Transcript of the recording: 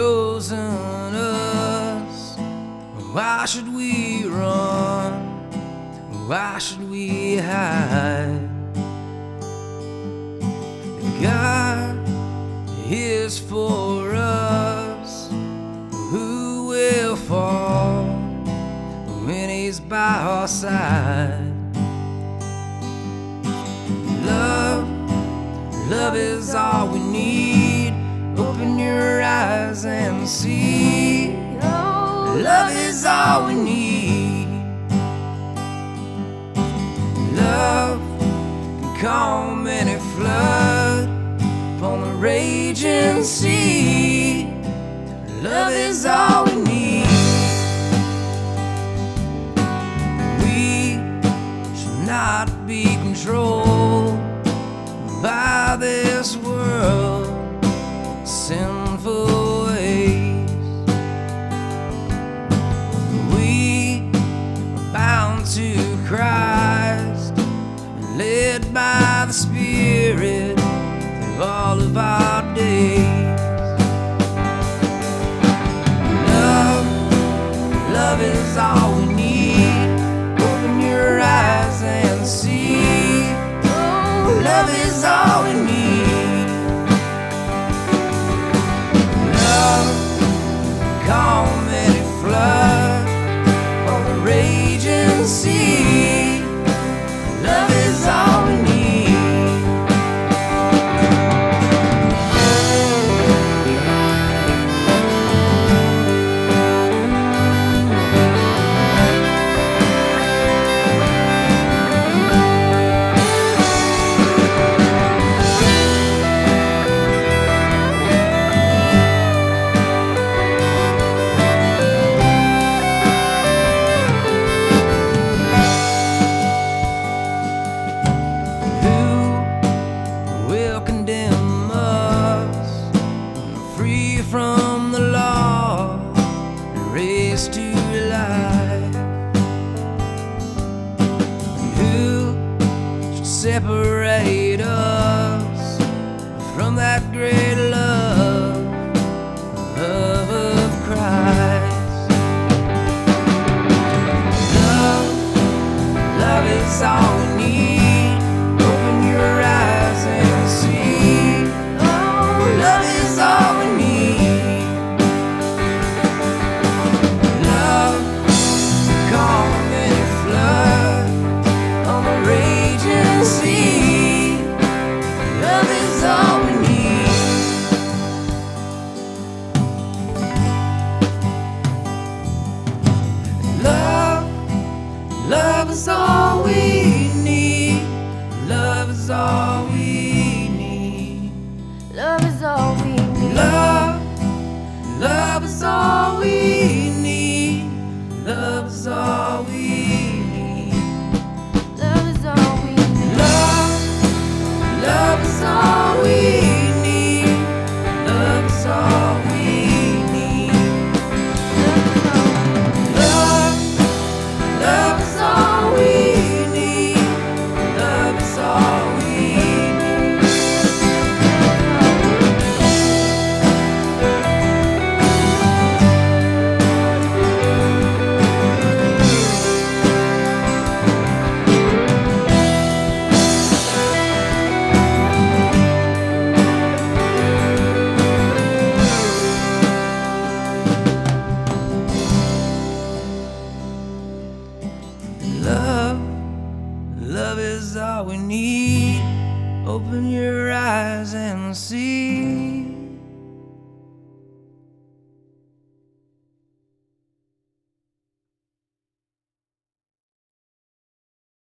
chosen us. Why should we run? Why should we hide? God is for us. Who will fall when He's by our side? Love is all we need. Open your eyes and see. Love is all we need. Love can calm any flood upon the raging sea. Love is all we need. We should not be controlled by this world, sinful ways. We are bound to Christ, led by the Spirit through all of our days. Love is all we need. Open your eyes and see. Love is all we need. Love can calm any flood on the raging sea. Love is all we need. Separate us from that great love of Christ. Love is all we need. Open your eyes and see. Love is all we need. Love can calm any flood on the raging sea. Love is all we need. Love is all we need. Love is all we need. Love is all we need. Love is all we need. Love is all we need. Love is all we need. Love is all we need. Love is all. Love is all we need. Open your eyes and see.